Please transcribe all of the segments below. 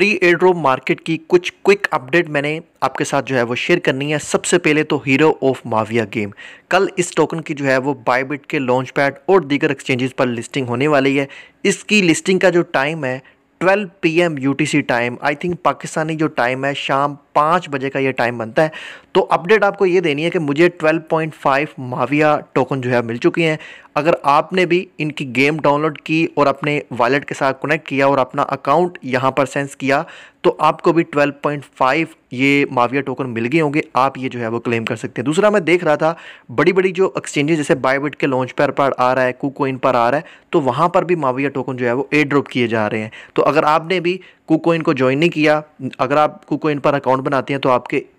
Pre air drop market की कुछ quick update मैंने आपके साथ जो है वो शेयर करनी है। सबसे पहले तो हीरो ऑफ माविया गेम, कल इस टोकन की जो है वो बायबिट के लॉन्च पैड और दीगर एक्सचेंजेस पर लिस्टिंग होने वाली है। इसकी लिस्टिंग का जो टाइम है 12 PM UTC time, I think Pakistani जो टाइम है शाम 5 बजे का ये टाइम बनता है। तो अपडेट आपको ये देनी है कि मुझे 12.5 माविया टोकन जो है मिल चुकी हैं। अगर आपने भी इनकी गेम डाउनलोड की और अपने वॉलेट के साथ कनेक्ट किया और अपना अकाउंट यहाँ पर सेंस किया तो आपको भी 12.5 ये माविया टोकन मिल गए होंगे, आप ये जो है वो क्लेम कर सकते हैं। दूसरा, मैं देख रहा था बड़ी बड़ी जो एक्सचेंजेस जैसे बायबिट के लॉन्च पैड पर आ रहा है, KuCoin पर आ रहा है, तो वहाँ पर भी माविया टोकन जो है वो एयर ड्रॉप किए जा रहे हैं। तो अगर आपने भी KuCoin को ज्वाइन नहीं किया, अगर आप KuCoin पर अकाउंट बनाते हैं तो आप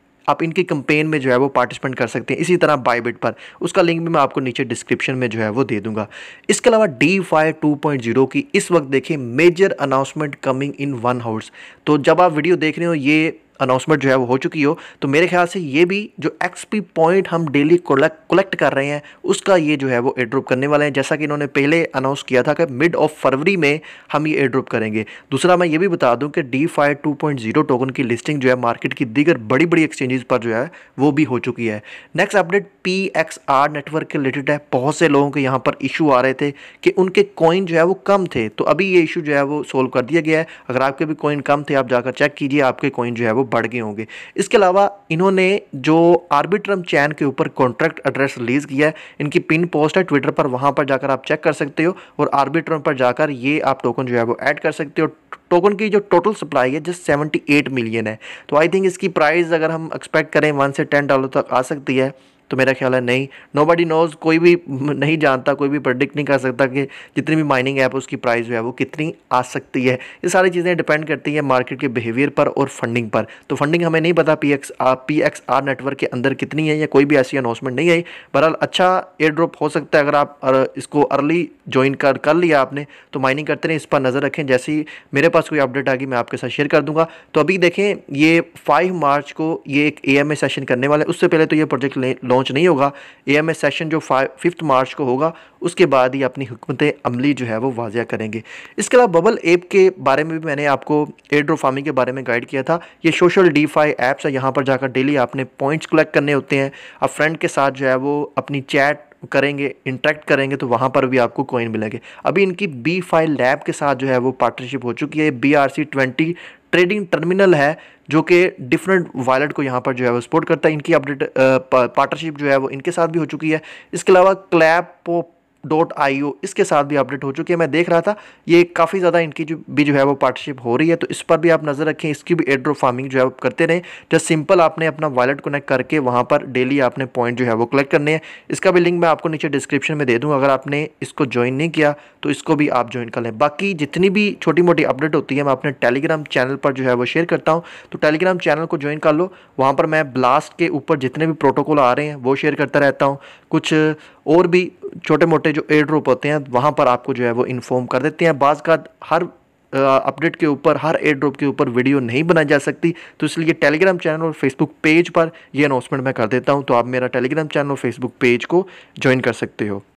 इनकी कंपेन में जो है वो पार्टिसिपेंट कर सकते हैं। इसी तरह बायबिट पर, उसका लिंक भी मैं आपको नीचे डिस्क्रिप्शन में जो है वो दे दूंगा। इसके अलावा DeFi 2.0 की इस वक्त देखिए major announcement coming in 1 hours. तो जब आप वीडियो देख रहे हो ये अनाउंसमेंट जो है वो हो चुकी हो, तो मेरे ख्याल से ये भी जो XP पॉइंट हम डेली कलेक्ट कर रहे हैं उसका ये जो है वो एयर ड्रॉप करने वाले हैं, जैसा कि इन्होंने पहले अनाउंस किया था कि मिड ऑफ फरवरी में हम ये एयर ड्रॉप करेंगे। दूसरा, मैं ये भी बता दूं कि DeFi 2.0 टोकन की लिस्टिंग जो है मार्केट की दीगर बड़ी बड़ी एक्सचेंजेस पर जो है वो भी हो चुकी है। नेक्स्ट अपडेट PXR नेटवर्क के रिलेटेड है। बहुत से लोगों के यहाँ पर इशू आ रहे थे कि उनके कॉइन जो है वो कम थे, तो अभी ये इशू जो है वो सोल्व कर दिया गया है। अगर आपके भी कॉइन कम थे आप जाकर चेक कीजिए, आपके कॉइन जो है वो बढ़ गए होंगे। इसके अलावा इन्होंने जो आर्बिट्रम चैन के ऊपर कॉन्ट्रैक्ट एड्रेस रिलीज किया है, इनकी पिन पोस्ट है ट्विटर पर, वहां पर जाकर आप चेक कर सकते हो और आर्बिट्रम पर जाकर ये आप टोकन जो है वो ऐड कर सकते हो। टोकन की जो टोटल सप्लाई है जस्ट 78 मिलियन है। तो आई थिंक इसकी प्राइस अगर हम एक्सपेक्ट करें $1 से $10 तक आ सकती है, तो मेरा ख्याल है नहीं, नोबडी नोज़, कोई भी नहीं जानता, कोई भी प्रेडिक्ट नहीं कर सकता कि जितनी भी माइनिंग ऐप उसकी प्राइस जो है वो कितनी आ सकती है। ये सारी चीज़ें डिपेंड करती है मार्केट के बिहेवियर पर और फंडिंग पर। तो फंडिंग हमें नहीं पता PXR नेटवर्क के अंदर कितनी है, या कोई भी ऐसी अनाउंसमेंट नहीं आई। बहरहाल अच्छा एयर ड्रॉप हो सकता है अगर आप इसको अर्ली ज्वाइन कर लिया आपने, तो माइनिंग करते रहें, इस पर नज़र रखें। जैसे ही मेरे पास कोई अपडेट आएगी मैं आपके साथ शेयर कर दूंगा। तो अभी देखें, ये 5 मार्च को ये एक AMA सेशन करने वाला है, उससे पहले तो ये प्रोजेक्ट नहीं होगा। AMA सेशन जो 5 मार्च को होगा उसके बाद ही अपनी हुकूमतें अमली जो है वो वाजिया करेंगे। इसके अलावा बबल ऐप के बारे में भी मैंने आपको एयर ड्रॉप फार्मिंग के बारे में गाइड किया था। ये सोशल DeFi ऐप्स है, यहाँ पर जाकर डेली आपने पॉइंट्स कलेक्ट करने होते हैं। आप फ्रेंड के साथ जो है वो अपनी चैट करेंगे, इंटरेक्ट करेंगे, तो वहाँ पर भी आपको कॉइन मिलेंगे। अभी इनकी B5 लैब के साथ जो है वो पार्टनरशिप हो चुकी है। BRC20 ट्रेडिंग टर्मिनल है जो कि डिफरेंट वॉलेट को यहाँ पर जो है वो सपोर्ट करता है। इनकी अपडेट पार्टनरशिप जो है वो इनके साथ भी हो चुकी है। इसके अलावा Clap Po.io इसके साथ भी अपडेट हो चुकी है। मैं देख रहा था ये काफ़ी ज़्यादा इनकी जो है वो पार्टनरशिप हो रही है, तो इस पर भी आप नज़र रखें, इसकी भी एयर ड्रॉप फार्मिंग जो है आप करते रहें। जस्ट सिंपल आपने अपना वॉलेट कनेक्ट करके वहाँ पर डेली आपने पॉइंट जो है वो कलेक्ट करने हैं। इसका भी लिंक मैं आपको नीचे डिस्क्रिप्शन में दे दूँ, अगर आपने इसको ज्वाइन नहीं किया तो इसको भी आप ज्वाइन कर लें। बाकी जितनी भी छोटी मोटी अपडेट होती है मैं अपने टेलीग्राम चैनल पर जो है वो शेयर करता हूँ, तो टेलीग्राम चैनल को ज्वाइन कर लो। वहाँ पर मैं ब्लास्ट के ऊपर जितने भी प्रोटोकॉल आ रहे हैं वो शेयर करता रहता हूँ, कुछ और भी छोटे मोटे जो एयर ड्रॉप होते हैं वहाँ पर आपको जो है वो इन्फॉर्म कर देते हैं। बाज़ का हर अपडेट के ऊपर, हर एयर ड्रॉप के ऊपर वीडियो नहीं बनाई जा सकती, तो इसलिए टेलीग्राम चैनल और फेसबुक पेज पर यह अनाउंसमेंट मैं कर देता हूँ। तो आप मेरा टेलीग्राम चैनल और फेसबुक पेज को ज्वाइन कर सकते हो।